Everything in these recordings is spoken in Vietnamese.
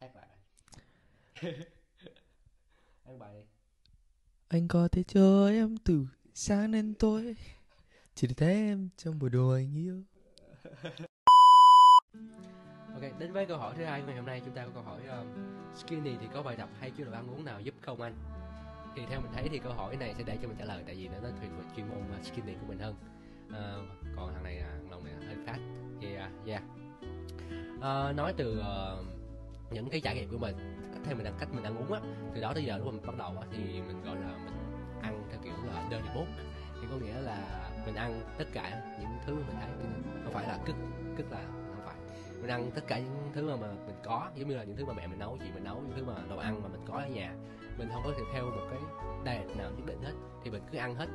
Hát bài này. Hát bài đi. Anh có thể chờ em từ sáng đến tối, chỉ để thấy em trong buổi đồ anh yêu. Ok, đến với câu hỏi thứ hai ngày hôm nay, chúng ta có câu hỏi skinny thì có bài tập hay chế độ ăn uống nào giúp không anh? Thì theo mình thấy thì câu hỏi này sẽ để cho mình trả lời, tại vì nó thuộc về chuyên môn skinny của mình hơn. Còn thằng này, lòng này hơi khác. Nói từ những cái trải nghiệm của mình, theo mình ăn cách mình ăn uống á, từ đó tới giờ lúc mình bắt đầu á, thì mình gọi là mình ăn theo kiểu là đơn điệp bốt, thì có nghĩa là mình ăn tất cả những thứ mà mình thấy, không phải là cức là không phải, mình ăn tất cả những thứ mà mình có, giống như là những thứ mà mẹ mình nấu, chị mình nấu, những thứ mà đồ ăn mà mình có ở nhà, mình không có thể theo một cái diet nào nhất định hết, thì mình cứ ăn hết,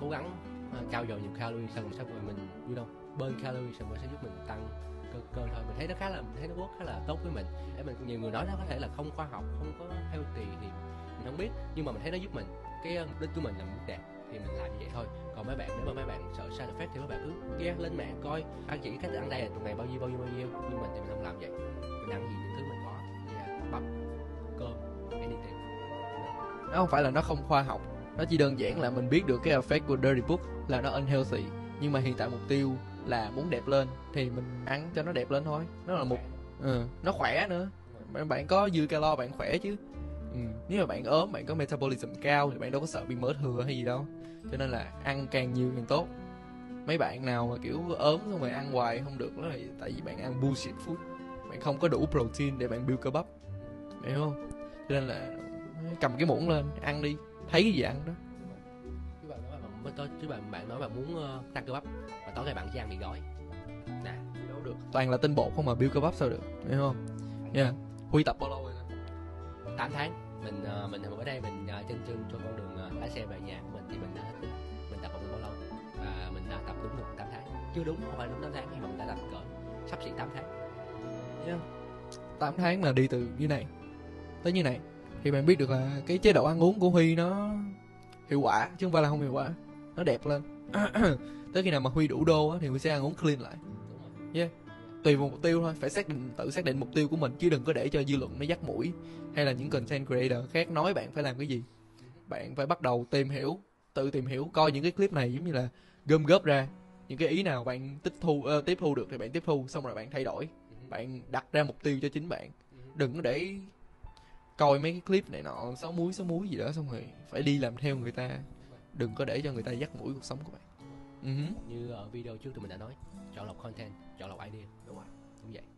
cố gắng trao dồi nhiều calorie, xong rồi mình vui đâu bơn calorie, xong rồi sẽ giúp mình tăng cơ thôi. Mình thấy nó khá là, mình thấy nó work khá là tốt với mình. Để mình, nhiều người nói nó có thể là không khoa học, không có healthy thì mình không biết, nhưng mà mình thấy nó giúp mình. Cái mục đích của mình là muốn đẹp thì mình làm như vậy thôi. Còn mấy bạn, nếu mà mấy bạn sợ side effect thì mấy bạn cứ ghé lên mạng coi ăn chỉ cách ăn diet một ngày bao nhiêu, nhưng mình thì mình không làm vậy. Mình ăn gì những thứ mình có, như bắp, cơm, anything. Nó không phải là nó không khoa học, nó chỉ đơn giản là mình biết được cái effect của dirty book là nó unhealthy, nhưng mà hiện tại mục tiêu là muốn đẹp lên thì mình ăn cho nó đẹp lên thôi. Nó là một nó khỏe nữa. Bạn có dư calo bạn khỏe chứ. Nếu mà bạn ốm, bạn có metabolism cao thì bạn đâu có sợ bị mỡ thừa hay gì đâu. Cho nên là ăn càng nhiều càng tốt. Mấy bạn nào mà kiểu ốm xong rồi ăn hoài không được đó là tại vì bạn ăn bullshit food. Bạn không có đủ protein để bạn build cơ bắp. Hiểu không? Cho nên là cầm cái muỗng lên, ăn đi, thấy cái gì ăn đó. Chứ bạn nói bạn muốn tăng cơ bắp mà tối ngày bạn chỉ ăn mì gói nè, đâu được, toàn là tinh bột không mà build cơ bắp sao được, hiểu không? Huy tập bao lâu rồi nè? 8 tháng. Mình bữa nay mình trên con đường lái xe về nhà của mình thì mình tập được bao lâu, và mình đã tập đúng được 8 tháng, chưa đúng, không phải đúng 8 tháng, nhưng mà mình đã tập cỡ sắp xỉ 8 tháng. 8 tháng mà đi từ như này tới như này thì bạn biết được là cái chế độ ăn uống của Huy nó hiệu quả chứ không phải là không hiệu quả. Nó đẹp lên. Tới khi nào mà Huy đủ đô á, thì Huy sẽ ăn uống clean lại. Tùy vào mục tiêu thôi. Phải tự xác định mục tiêu của mình, chứ đừng có để cho dư luận nó dắt mũi, hay là những content creator khác nói bạn phải làm cái gì. Bạn phải bắt đầu tự tìm hiểu, coi những cái clip này giống như là gom góp ra những cái ý nào bạn tiếp thu được thì bạn tiếp thu, xong rồi bạn thay đổi. Bạn đặt ra mục tiêu cho chính bạn, đừng có để coi mấy cái clip này nọ sáu múi gì đó xong rồi phải đi làm theo người ta. Đừng có để cho người ta dắt mũi cuộc sống của bạn. Như ở video trước tụi mình đã nói, chọn lọc content, chọn lọc idea. Đúng rồi, đúng vậy.